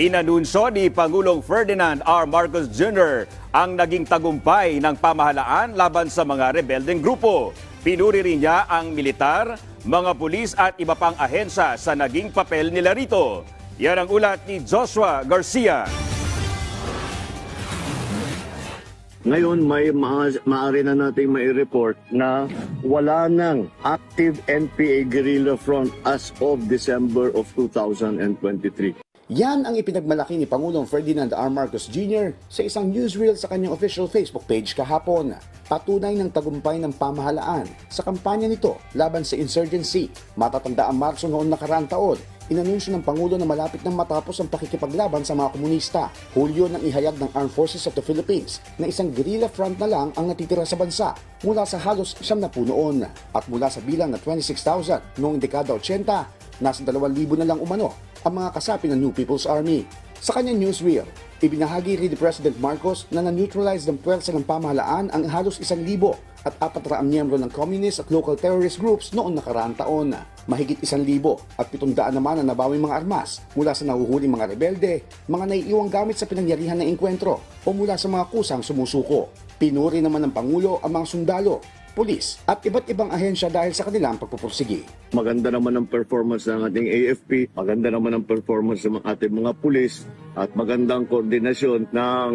Inanunso ni Pangulong Ferdinand R. Marcos Jr. ang naging tagumpay ng pamahalaan laban sa mga rebeldeng grupo. Pinuri rin niya ang militar, mga pulis at iba pang ahensya sa naging papel nila rito. Yan ang ulat ni Joshua Garcia. Ngayon may maaari na nating mai-report na wala nang active NPA guerrilla front as of December of 2023. Yan ang ipinagmalaki ni Pangulong Ferdinand R. Marcos Jr. sa isang newsreel sa kanyang official Facebook page kahapon. Patunay ng tagumpay ng pamahalaan sa kampanya nito laban sa insurgency. Matatanda ang Marso noong nakaraang taon, inanunsyo ng Pangulo na malapit nang matapos ang pakikipaglaban sa mga komunista. Hulyo nang ihayag ng Armed Forces of the Philippines na isang guerrilla front na lang ang natitira sa bansa mula sa halos 90 noon. At mula sa bilang na 26,000 noong dekada 80, nasa 2,000 na lang umano ang mga kasapi ng New People's Army. Sa kanyang newsreel, ibinahagi rin ni President Marcos na na-neutralize ng puwersa ng pamahalaan ang halos 1,400 miyembro ng communist at local terrorist groups noong nakaraang taon. Mahigit 1,700 naman ang nabawing mga armas mula sa nahuhuling mga rebelde, mga naiiwang gamit sa pinangyarihan ng engkwentro o mula sa mga kusang sumusuko. Pinuri naman ng Pangulo ang mga sundalo, pulis at iba't ibang ahensya dahil sa kanilang pagpupursigi. Maganda naman ang performance ng ating AFP, maganda naman ang performance ng ating mga pulis at magandang koordinasyon ng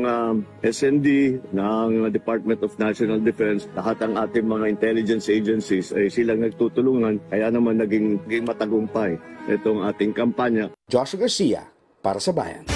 SND, ng Department of National Defense. Lahat ang ating mga intelligence agencies ay silang nagtutulungan kaya naman naging matagumpay itong ating kampanya. Joshua Garcia para sa Bayan.